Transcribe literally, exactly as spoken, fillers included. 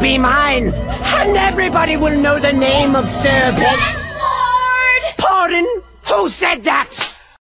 be mine, and everybody will know the name of Sir Pet. Yes, Lord! Pardon? Who said that?